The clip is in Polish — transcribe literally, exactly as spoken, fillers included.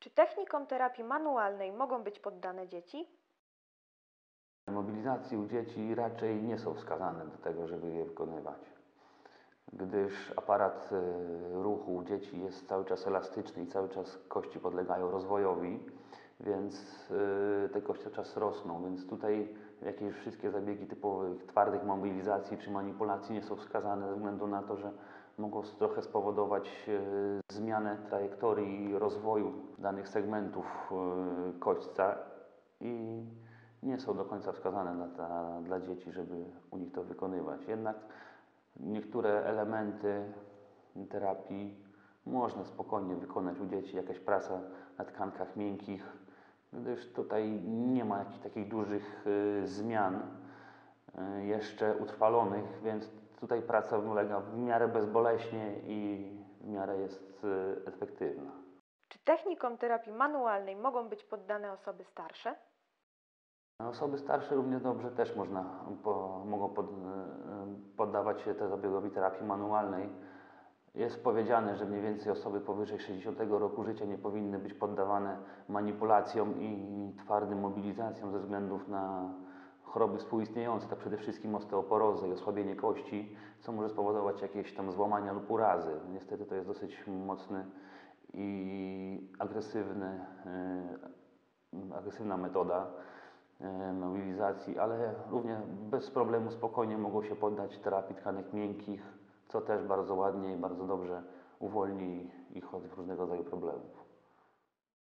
Czy technikom terapii manualnej mogą być poddane dzieci? Mobilizacji u dzieci raczej nie są wskazane do tego, żeby je wykonywać, gdyż aparat ruchu u dzieci jest cały czas elastyczny i cały czas kości podlegają rozwojowi, więc te kości cały czas rosną, więc tutaj jakieś wszystkie zabiegi typowych twardych mobilizacji czy manipulacji nie są wskazane ze względu na to, że mogą trochę spowodować zmianę trajektorii rozwoju danych segmentów kośćca i nie są do końca wskazane dla, ta, dla dzieci, żeby u nich to wykonywać. Jednak niektóre elementy terapii można spokojnie wykonać u dzieci, jakaś praca na tkankach miękkich, gdyż tutaj nie ma jakichś takich dużych y, zmian y, jeszcze utrwalonych, więc tutaj praca ulega w miarę bezboleśnie i w miarę jest y, efektywna. Czy technikom terapii manualnej mogą być poddane osoby starsze? Osoby starsze równie dobrze też można, po, mogą pod, poddawać się zabiegowi terapii manualnej. Jest powiedziane, że mniej więcej osoby powyżej sześćdziesiątego roku życia nie powinny być poddawane manipulacjom i twardym mobilizacjom ze względów na choroby współistniejące, tak przede wszystkim osteoporozę i osłabienie kości, co może spowodować jakieś tam złamania lub urazy. Niestety to jest dosyć mocny i agresywny, yy, agresywna metoda mobilizacji, ale również bez problemu spokojnie mogą się poddać terapii tkanek miękkich, co też bardzo ładnie i bardzo dobrze uwolni ich od różnego rodzaju problemów.